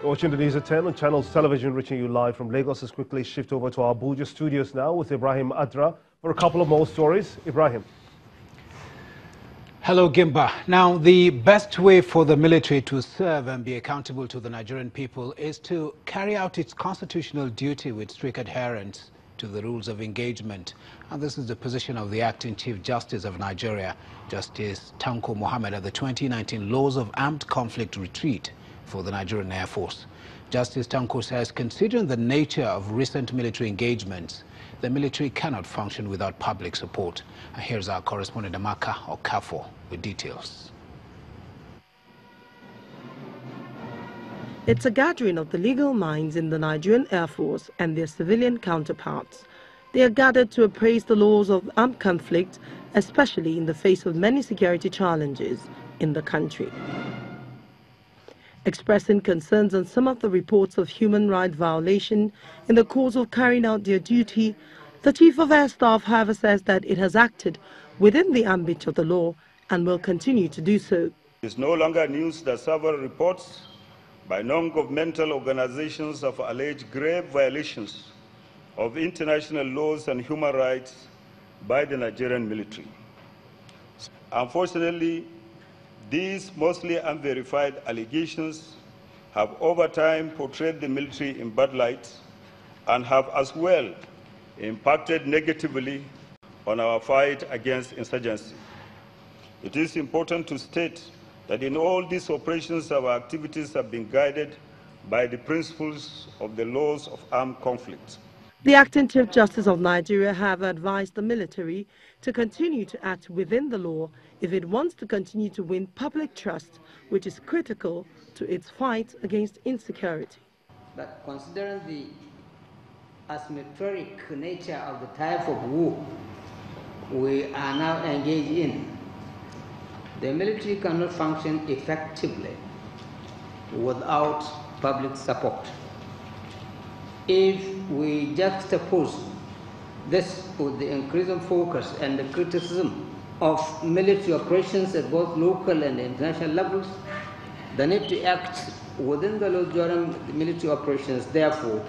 You're watching the News at 10 on Channels Television, reaching you live from Lagos. Let's quickly shift over to our Abuja studios now with Ibrahim Adra for a couple of more stories. Ibrahim. Hello, Gimba. Now, the best way for the military to serve and be accountable to the Nigerian people is to carry out its constitutional duty with strict adherence to the rules of engagement. And this is the position of the Acting Chief Justice of Nigeria, Justice Tanko Mohamed, at the 2019 Laws of Armed Conflict Retreat for the Nigerian Air Force. Justice Tanko says, considering the nature of recent military engagements, the military cannot function without public support. And here's our correspondent Amaka Okafor with details. It's a gathering of the legal minds in the Nigerian Air Force and their civilian counterparts. They are gathered to appraise the laws of armed conflict, especially in the face of many security challenges in the country. Expressing concerns on some of the reports of human rights violation in the course of carrying out their duty, the Chief of Air Staff, however, says that it has acted within the ambit of the law and will continue to do so. It's no longer news that several reports by non-governmental organizations of alleged grave violations of international laws and human rights by the Nigerian military. Unfortunately, these mostly unverified allegations have over time portrayed the military in bad light and have as well impacted negatively on our fight against insurgency. It is important to state that in all these operations, our activities have been guided by the principles of the laws of armed conflict. The Acting Chief Justice of Nigeria have advised the military to continue to act within the law if it wants to continue to win public trust, which is critical to its fight against insecurity. But considering the asymmetric nature of the type of war we are now engaged in, the military cannot function effectively without public support. If we juxtapose this with the increasing focus and the criticism of military operations at both local and international levels, the need to act within the law during military operations, therefore,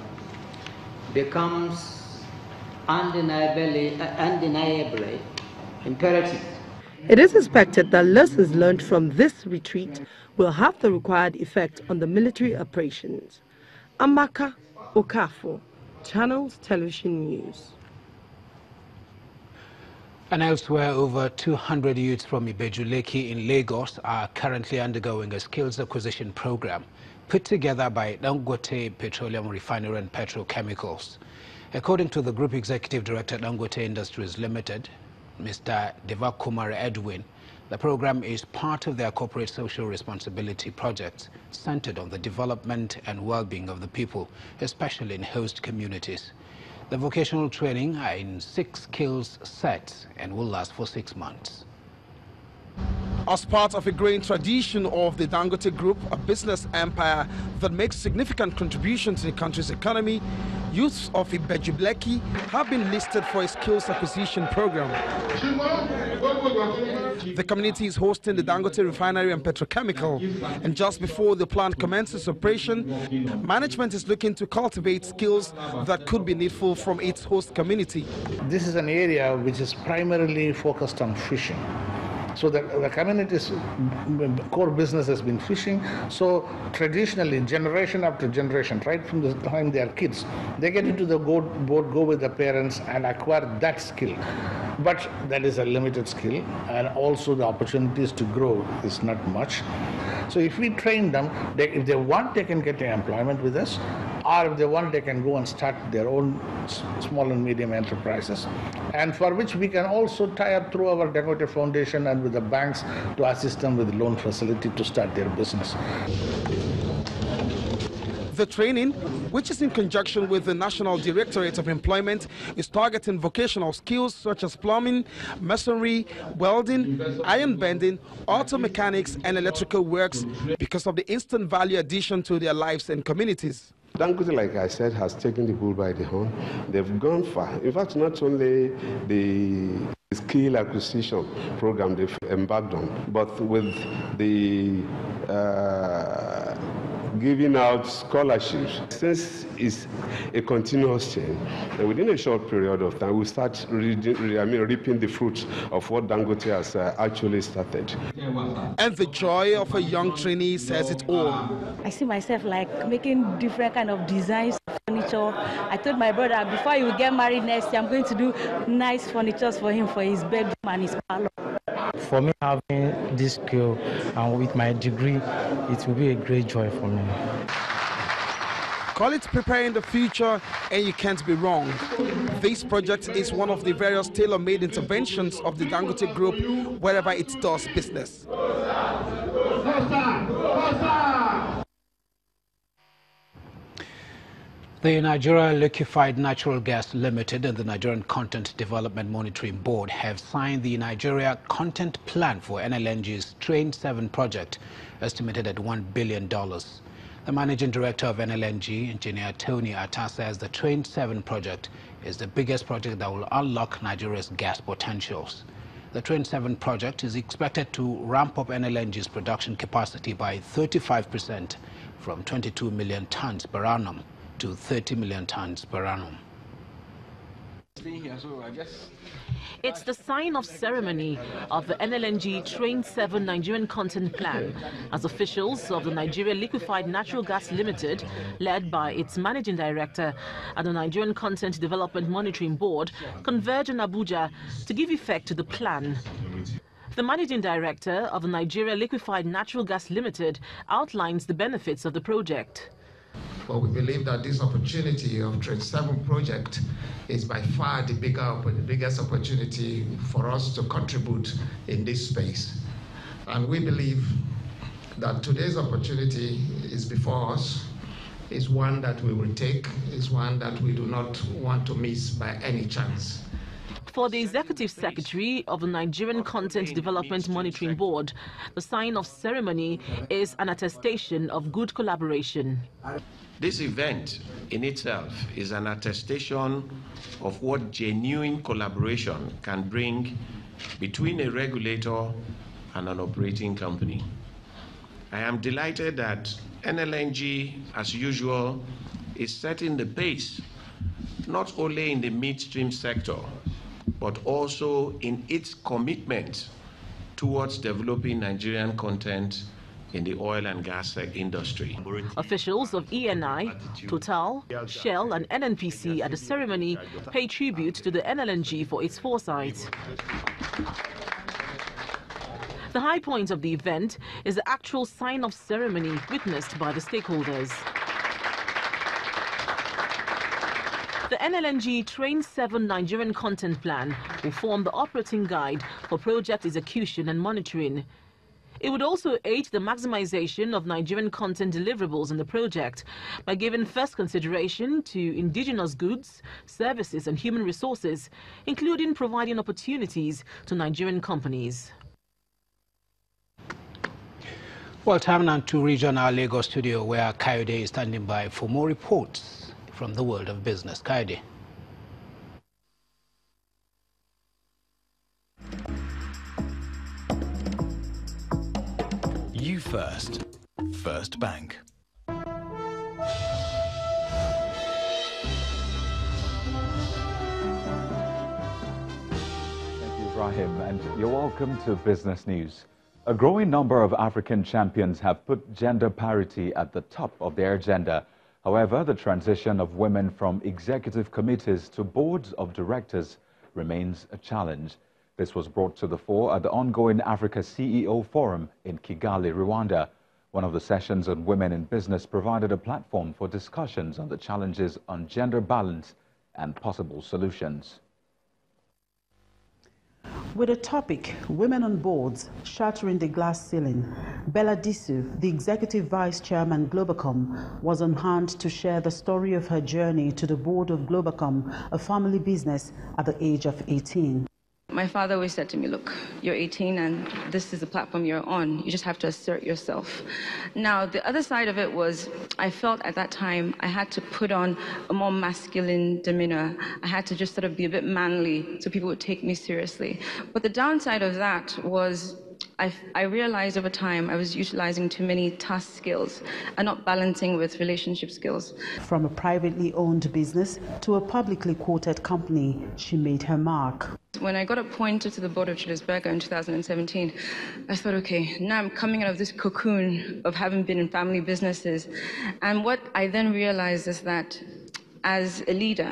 becomes undeniably imperative. It is expected that lessons learned from this retreat will have the required effect on the military operations. Amaka Okafor, Channels Television News. And elsewhere, over 200 youths from Ibejuleki in Lagos are currently undergoing a skills acquisition program put together by Dangote Petroleum Refinery and Petrochemicals. According to the Group Executive Director at Dangote Industries Limited, Mr. Devakumar Edwin, the program is part of their corporate social responsibility projects centered on the development and well-being of the people, especially in host communities. The vocational training are in 6 skills sets and will last for 6 months. As part of a growing tradition of the Dangote Group, a business empire that makes significant contributions in the country's economy, youths of Ibejuleki have been listed for a skills acquisition program. The community is hosting the Dangote Refinery and Petrochemical, and just before the plant commences operation, management is looking to cultivate skills that could be needful from its host community. This is an area which is primarily focused on fishing. So the community's core business has been fishing. So traditionally, generation after generation, right from the time they are kids, they get into the boat, go with the parents and acquire that skill. But that is a limited skill, and also the opportunities to grow is not much. So if we train them, if they want, they can get employment with us, or if they want, they can go and start their own small and medium enterprises, and for which we can also tie up through our Dangote Foundation and with the banks to assist them with loan facility to start their business. The training, which is in conjunction with the National Directorate of Employment, is targeting vocational skills such as plumbing, masonry, welding, iron bending, auto mechanics and electrical works because of the instant value addition to their lives and communities. Dangote, like I said, has taken the bull by the horn. They've gone far. In fact, not only the skill acquisition program they've embarked on, but with the giving out scholarships. Since it's a continuous chain, and within a short period of time, we start reaping the fruits of what Dangote has actually started. And the joy of a young trainee says it all. I see myself like making different kind of designs, furniture. I told my brother, before you get married next year, I'm going to do nice furniture for him for his bedroom and his parlor. For me, having this skill and with my degree, it will be a great joy for me. Call it preparing the future, and you can't be wrong. This project is one of the various tailor-made interventions of the Dangote Group wherever it does business. The Nigeria Liquefied Natural Gas Limited and the Nigerian Content Development Monitoring Board have signed the Nigeria Content Plan for NLNG's Train 7 project, estimated at $1 billion. The managing director of NLNG, Engineer Tony Atta, says the Train 7 project is the biggest project that will unlock Nigeria's gas potentials. The Train 7 project is expected to ramp up NLNG's production capacity by 35% from 22 million tons per annum to 30 million tons per annum. It's the sign of ceremony of the NLNG Train 7 Nigerian Content Plan, as officials of the Nigeria Liquefied Natural Gas Limited, led by its managing director and the Nigerian Content Development Monitoring Board, converge in Abuja to give effect to the plan. The managing director of the Nigeria Liquefied Natural Gas Limited outlines the benefits of the project. But we believe that this opportunity of Train 7 project is by far the biggest opportunity for us to contribute in this space. And we believe that today's opportunity is before us, is one that we will take, is one that we do not want to miss by any chance. For the Executive Secretary of the Nigerian Content Development Monitoring Board, the sign of ceremony is an attestation of good collaboration. This event in itself is an attestation of what genuine collaboration can bring between a regulator and an operating company. I am delighted that NLNG, as usual, is setting the pace, not only in the midstream sector, but also in its commitment towards developing Nigerian content in the oil and gas industry. Officials of ENI, Total, Shell and NNPC at the ceremony pay tribute to the NLNG for its foresight. The high point of the event is the actual sign-off ceremony witnessed by the stakeholders. The NLNG Train 7 Nigerian Content Plan will form the operating guide for project execution and monitoring. It would also aid the maximization of Nigerian content deliverables in the project by giving first consideration to indigenous goods, services and human resources, including providing opportunities to Nigerian companies. Well, time now to rejoin our Lagos studio where Kayode is standing by for more reports from the world of business. Kayode. You first. First Bank. Thank you, Ibrahim, and you're welcome to Business News. A growing number of African champions have put gender parity at the top of their agenda. However, the transition of women from executive committees to boards of directors remains a challenge. This was brought to the fore at the ongoing Africa CEO Forum in Kigali, Rwanda. One of the sessions on women in business provided a platform for discussions on the challenges on gender balance and possible solutions. With a topic, Women on Boards, Shattering the Glass Ceiling, Bella Disu, the Executive Vice Chairman Globacom, was on hand to share the story of her journey to the board of Globacom, a family business, at the age of 18. My father always said to me, look, you're 18 and this is the platform you're on. You just have to assert yourself. Now, the other side of it was I felt at that time I had to put on a more masculine demeanor. I had to just sort of be a bit manly so people would take me seriously. But the downside of that was I realized over time I was utilizing too many task skills and not balancing with relationship skills. From a privately owned business to a publicly quoted company, she made her mark. When I got appointed to the board of Julius Berger in 2017, I thought, okay, now I'm coming out of this cocoon of having been in family businesses. And what I then realized is that as a leader,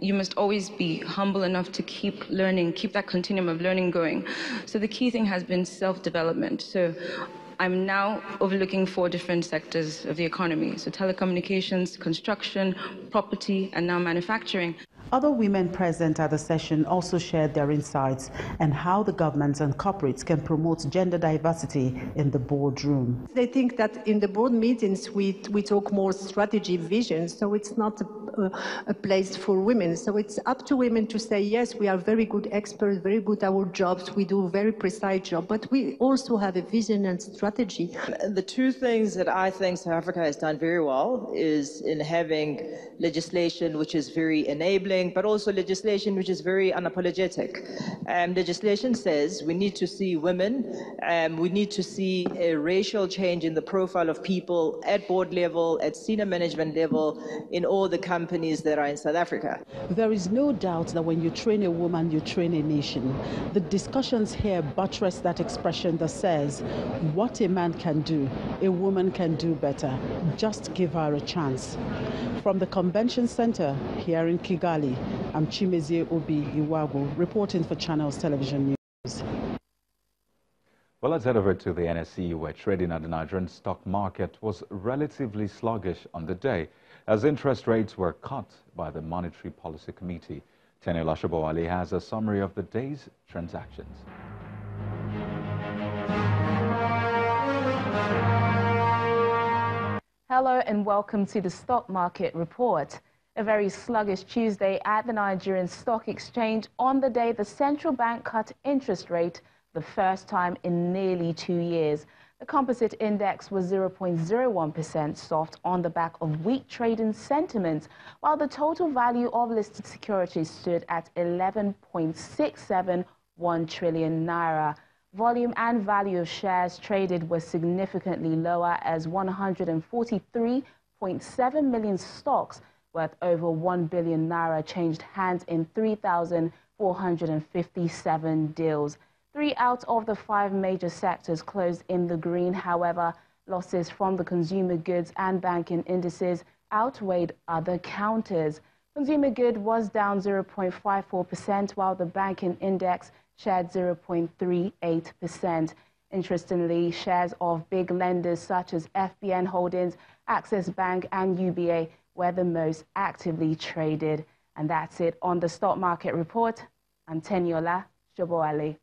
you must always be humble enough to keep learning, keep that continuum of learning going. So the key thing has been self-development. So I'm now overlooking 4 different sectors of the economy. So telecommunications, construction, property, and now manufacturing. Other women present at the session also shared their insights and how the governments and corporates can promote gender diversity in the boardroom. They think that in the board meetings we talk more strategy vision, so it's not a place for women. So it's up to women to say, yes, we are very good experts, very good at our jobs, we do very precise job, but we also have a vision and strategy. The 2 things that I think South Africa has done very well is in having legislation which is very enabling, but also legislation which is very unapologetic. Legislation says we need to see women, we need to see a racial change in the profile of people at board level, at senior management level, in all the companies that are in South Africa. There is no doubt that when you train a woman, you train a nation. The discussions here buttress that expression that says, what a man can do, a woman can do better. Just give her a chance. From the Convention Center here in Kigali, I'm Chimezie Obi Iwago, reporting for Channels Television News. Well, let's head over to the NSE, where trading at the Nigerian stock market was relatively sluggish on the day, as interest rates were cut by the Monetary Policy Committee. Teniola Shobowale has a summary of the day's transactions. Hello and welcome to the Stock Market Report. A very sluggish Tuesday at the Nigerian Stock Exchange on the day the central bank cut interest rate the first time in nearly 2 years. The composite index was 0.01% soft on the back of weak trading sentiments, while the total value of listed securities stood at 11.671 trillion naira. Volume and value of shares traded were significantly lower, as 143.7 million stocks worth over 1 billion naira changed hands in 3,457 deals. 3 out of the 5 major sectors closed in the green. However, losses from the consumer goods and banking indices outweighed other counters. Consumer goods was down 0.54%, while the banking index shared 0.38%. Interestingly, shares of big lenders such as FBN Holdings, Access Bank and UBA were the most actively traded. And that's it on the Stock Market Report. I'm Teniola Shobowale.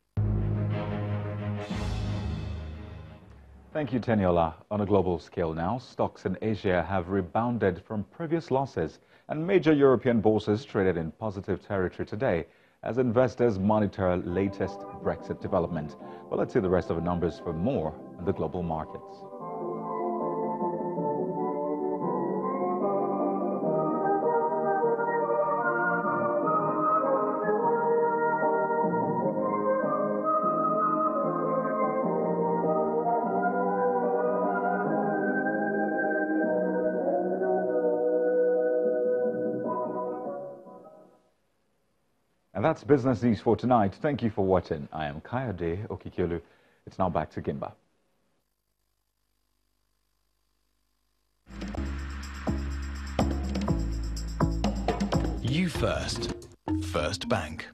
Thank you, Teniola. On a global scale now, stocks in Asia have rebounded from previous losses, and major European bourses traded in positive territory today as investors monitor latest Brexit development. But let's see the rest of the numbers for more on the global markets. And that's Business News for tonight. Thank you for watching. I am Kaya De Okikilu. It's now back to Gimba. You First. First Bank.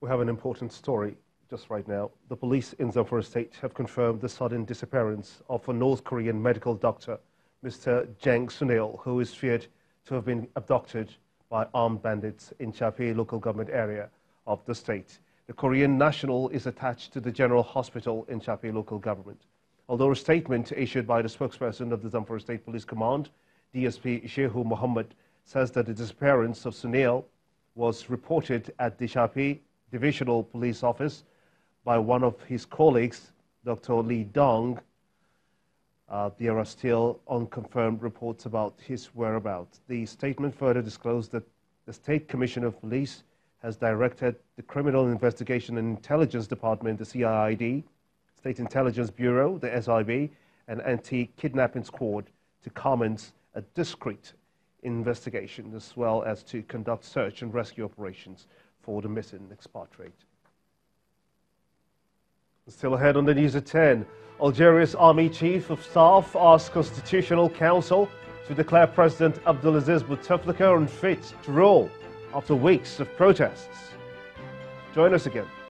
We have an important story just right now. The police in Zamfara State have confirmed the sudden disappearance of a North Korean medical doctor, Mr. Jang Sunil, who is feared to have been abducted by armed bandits in Chapee local government area of the state. The Korean national is attached to the General Hospital in Chapee local government. Although a statement issued by the spokesperson of the Zamfara State Police Command, DSP Shehu Mohammed, says that the disappearance of Sunil was reported at the Chapee Divisional Police Office by one of his colleagues, Dr. Lee Dong. There are still unconfirmed reports about his whereabouts. The statement further disclosed that the State Commissioner of Police has directed the Criminal Investigation and Intelligence Department, the CIID, State Intelligence Bureau, the SIB, and Anti-Kidnapping Squad to commence a discrete investigation, as well as to conduct search and rescue operations for the missing expatriate. Still ahead on the news at 10, Algeria's Army Chief of Staff asks Constitutional Council to declare President Abdelaziz Bouteflika unfit to rule after weeks of protests. Join us again